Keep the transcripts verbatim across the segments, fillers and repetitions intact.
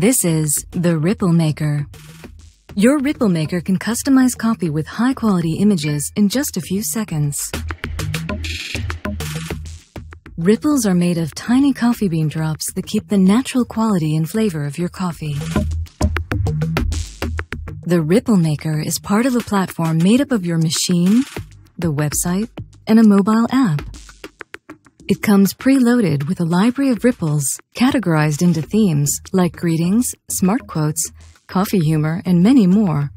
This is the Ripple Maker. Your Ripple Maker can customize copy with high-quality images in just a few seconds. Ripples are made of tiny coffee bean drops that keep the natural quality and flavor of your coffee. The Ripple Maker is part of a platform made up of your machine, the website, and a mobile app. It comes preloaded with a library of ripples categorized into themes like greetings, smart quotes, coffee humor, and many more.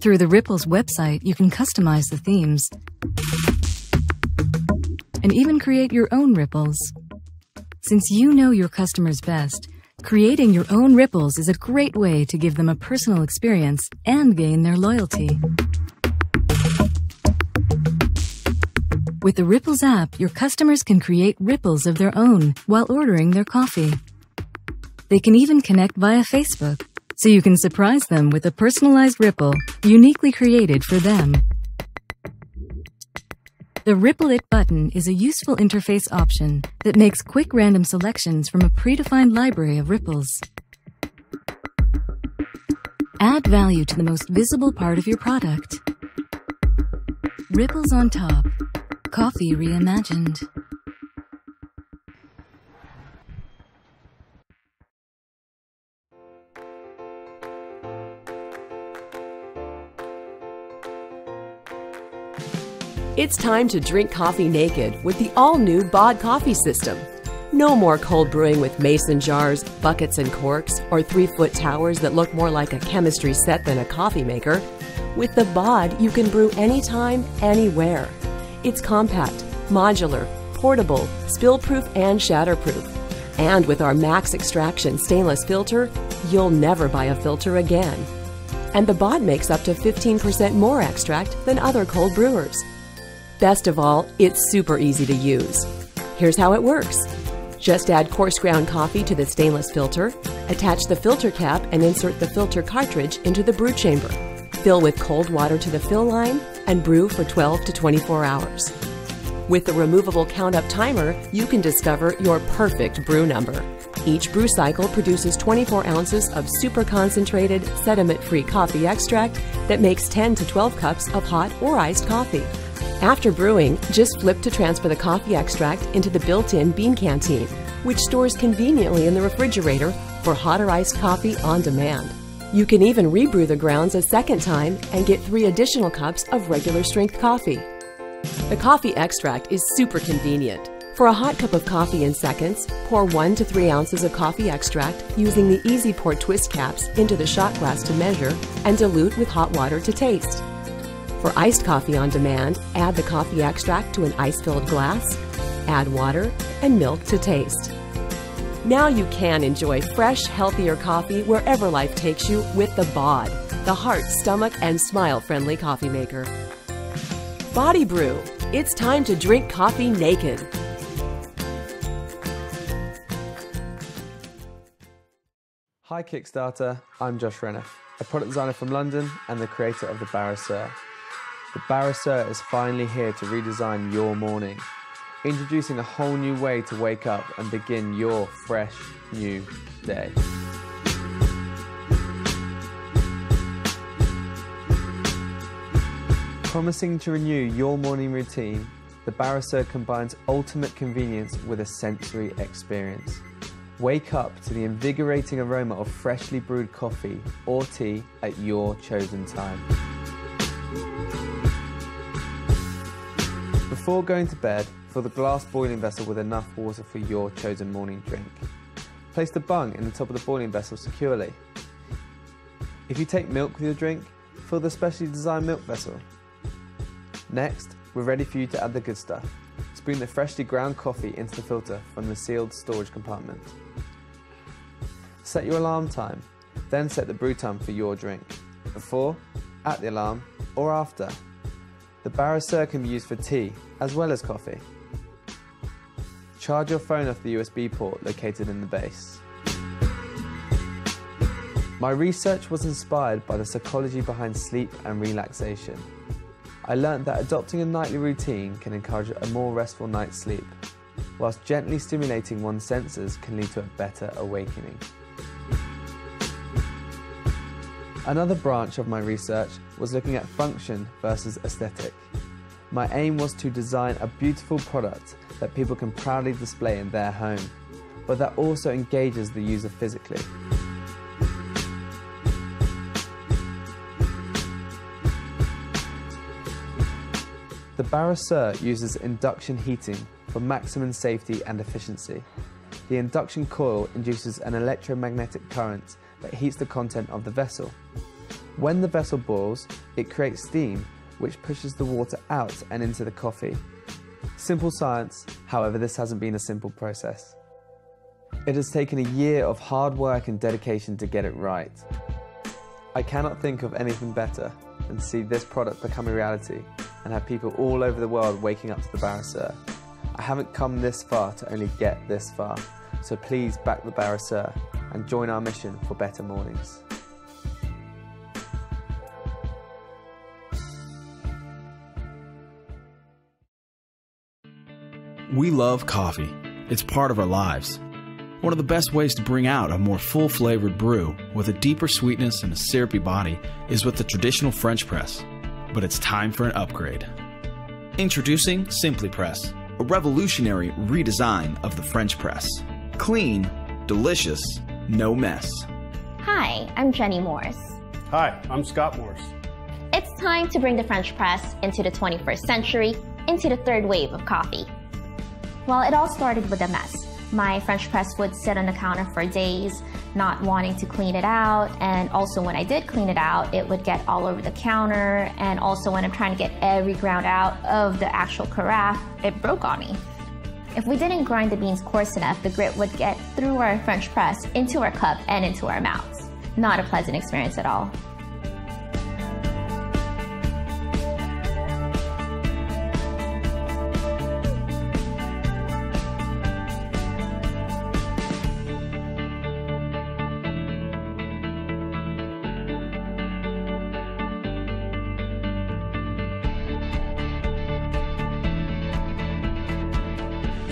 Through the Ripples website, you can customize the themes and even create your own ripples. Since you know your customers best, creating your own ripples is a great way to give them a personal experience and gain their loyalty. With the Ripples app, your customers can create ripples of their own while ordering their coffee. They can even connect via Facebook, so you can surprise them with a personalized ripple uniquely created for them. The Ripple It button is a useful interface option that makes quick random selections from a predefined library of ripples. Add value to the most visible part of your product. Ripples on top. Coffee reimagined. It's time to drink coffee naked with the all-new B O D coffee system. No more cold brewing with mason jars, buckets and corks, or three-foot towers that look more like a chemistry set than a coffee maker. With the B O D, you can brew anytime, anywhere. It's compact, modular, portable, spill-proof and shatterproof. And with our Max Extraction Stainless Filter, you'll never buy a filter again. And the B O D makes up to fifteen percent more extract than other cold brewers. Best of all, it's super easy to use. Here's how it works. Just add coarse ground coffee to the stainless filter, attach the filter cap and insert the filter cartridge into the brew chamber. Fill with cold water to the fill line and brew for twelve to twenty-four hours. With the removable count-up timer, you can discover your perfect brew number. Each brew cycle produces twenty-four ounces of super concentrated, sediment-free coffee extract that makes ten to twelve cups of hot or iced coffee. After brewing, just flip to transfer the coffee extract into the built-in bean canteen, which stores conveniently in the refrigerator for hot or iced coffee on demand. You can even rebrew the grounds a second time and get three additional cups of regular strength coffee. The coffee extract is super convenient. For a hot cup of coffee in seconds, pour one to three ounces of coffee extract using the EasyPour Twist Caps into the shot glass to measure and dilute with hot water to taste. For iced coffee on demand, add the coffee extract to an ice-filled glass, add water and milk to taste. Now you can enjoy fresh, healthier coffee wherever life takes you with the B O D, the heart, stomach, and smile-friendly coffee maker. Body Brew. It's time to drink coffee naked. Hi Kickstarter, I'm Josh Renner, a product designer from London and the creator of the Barisieur. The Barisieur is finally here to redesign your morning. Introducing a whole new way to wake up and begin your fresh, new day. Promising to renew your morning routine, the Barisieur combines ultimate convenience with a sensory experience. Wake up to the invigorating aroma of freshly brewed coffee or tea at your chosen time. Before going to bed, fill the glass boiling vessel with enough water for your chosen morning drink. Place the bung in the top of the boiling vessel securely. If you take milk with your drink, fill the specially designed milk vessel. Next, we're ready for you to add the good stuff. Spoon the freshly ground coffee into the filter from the sealed storage compartment. Set your alarm time, then set the brew time for your drink, before, at the alarm, or after. The Barisieur can be used for tea as well as coffee. Charge your phone off the U S B port located in the base. My research was inspired by the psychology behind sleep and relaxation. I learned that adopting a nightly routine can encourage a more restful night's sleep, whilst gently stimulating one's senses can lead to a better awakening. Another branch of my research was looking at function versus aesthetic. My aim was to design a beautiful product that people can proudly display in their home, but that also engages the user physically. The Barisieur uses induction heating for maximum safety and efficiency. The induction coil induces an electromagnetic current that heats the content of the vessel. When the vessel boils, it creates steam, which pushes the water out and into the coffee. Simple science, however, this hasn't been a simple process. It has taken a year of hard work and dedication to get it right. I cannot think of anything better than see this product become a reality and have people all over the world waking up to the Barisieur. I haven't come this far to only get this far, so please back the Barisieur and join our mission for better mornings. We love coffee. It's part of our lives. One of the best ways to bring out a more full-flavored brew with a deeper sweetness and a syrupy body is with the traditional French press. But it's time for an upgrade. Introducing Simpli Press, a revolutionary redesign of the French press. Clean, delicious, no mess. Hi, I'm Jenny Morris. Hi, I'm Scott Morris. It's time to bring the French press into the twenty-first century, into the third wave of coffee. Well, it all started with a mess. My French press would sit on the counter for days, not wanting to clean it out, and also when I did clean it out, it would get all over the counter, and also when I'm trying to get every ground out of the actual carafe, it broke on me. If we didn't grind the beans coarse enough, the grit would get through our French press, into our cup, and into our mouths. Not a pleasant experience at all.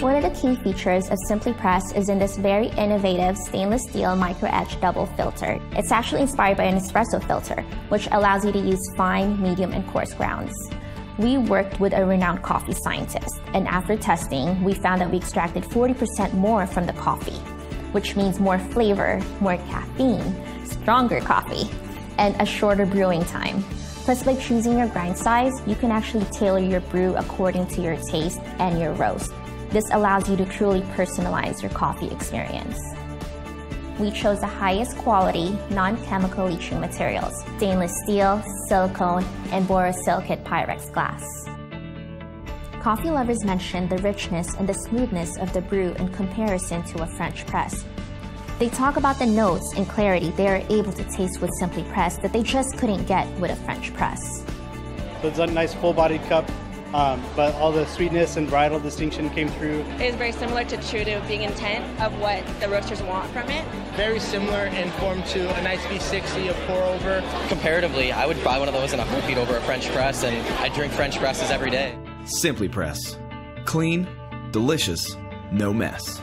One of the key features of Simpli Press is in this very innovative stainless steel micro-etched double filter. It's actually inspired by an espresso filter, which allows you to use fine, medium, and coarse grounds. We worked with a renowned coffee scientist, and after testing, we found that we extracted forty percent more from the coffee, which means more flavor, more caffeine, stronger coffee, and a shorter brewing time. Plus, by choosing your grind size, you can actually tailor your brew according to your taste and your roast. This allows you to truly personalize your coffee experience. We chose the highest quality, non-chemical leaching materials, stainless steel, silicone, and borosilicate Pyrex glass. Coffee lovers mention the richness and the smoothness of the brew in comparison to a French press. They talk about the notes and clarity they are able to taste with Simpli Press that they just couldn't get with a French press. It's a nice full-bodied cup. Um, but all the sweetness and varietal distinction came through. It is very similar to Chudo, being intent of what the roasters want from it. Very similar in form to a nice V sixty, a pour-over. Comparatively, I would buy one of those in a heartbeat over a French press, and I drink French presses every day. Simpli Press. Clean, delicious, no mess.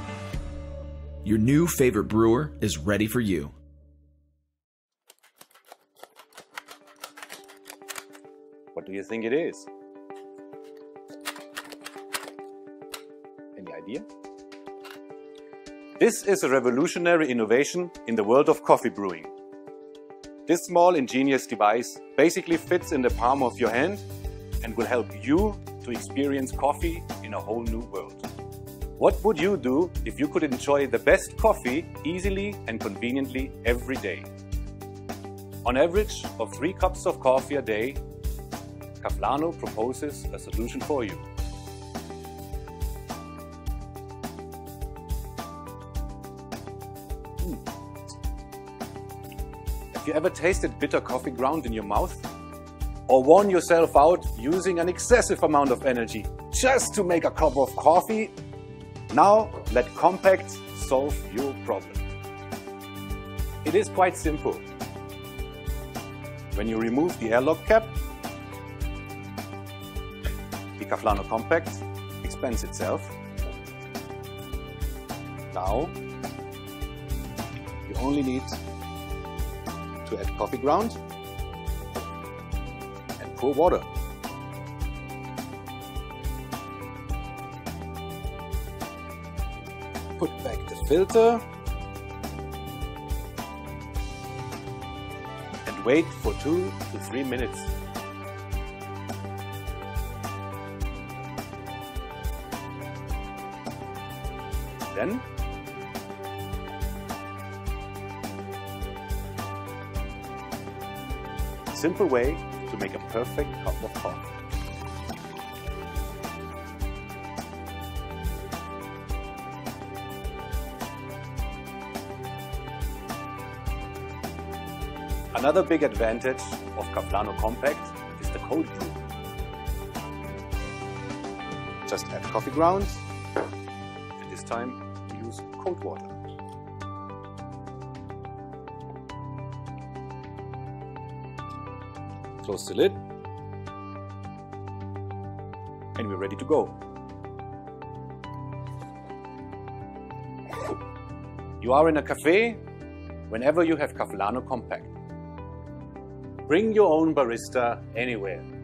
Your new favorite brewer is ready for you. What do you think it is? Idea? This is a revolutionary innovation in the world of coffee brewing. This small ingenious device basically fits in the palm of your hand and will help you to experience coffee in a whole new world. What would you do if you could enjoy the best coffee easily and conveniently every day? On average of three cups of coffee a day, Cafflano proposes a solution for you. Have you ever tasted bitter coffee ground in your mouth? Or worn yourself out using an excessive amount of energy just to make a cup of coffee? Now let Kompact solve your problem. It is quite simple. When you remove the airlock cap, the Cafflano Kompact expands itself. Now you only need to add coffee grounds and pour water. Put back the filter and wait for two to three minutes. Then simple way to make a perfect cup of coffee. Another big advantage of Cafflano Kompact is the cold brew. Just add coffee grounds, and this time we use cold water. Close the lid, and we're ready to go. You are in a cafe whenever you have Cafflano Kompact. Bring your own barista anywhere.